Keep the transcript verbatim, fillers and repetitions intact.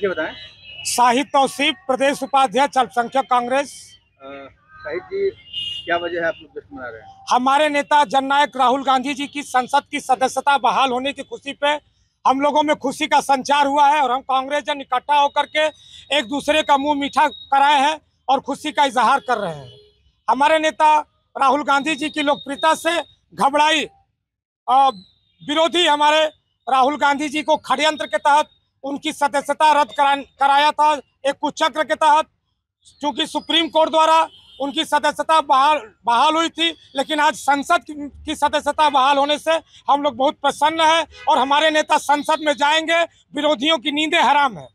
से बताएं। शाहिद तौसीफ, प्रदेश उपाध्यक्ष अल्पसंख्यक कांग्रेस। शाहिद जी, क्या वजह है आप लोग जश्न मना रहे हैं? हमारे नेता जननायक राहुल गांधी जी की संसद की सदस्यता बहाल होने की खुशी पे हम लोगों में खुशी का संचार हुआ है और हम कांग्रेस जन इकट्ठा होकर के एक दूसरे का मुंह मीठा कराए हैं और खुशी का इजहार कर रहे हैं। हमारे नेता राहुल गांधी जी की लोकप्रियता से घबराई विरोधी हमारे राहुल गांधी जी को षड्यंत्र के तहत उनकी सदस्यता रद्द करा कराया था एक कुचक्र के तहत, क्योंकि सुप्रीम कोर्ट द्वारा उनकी सदस्यता बहाल बहाल हुई थी। लेकिन आज संसद की सदस्यता बहाल होने से हम लोग बहुत प्रसन्न हैं और हमारे नेता संसद में जाएंगे। विरोधियों की नींदें हराम है।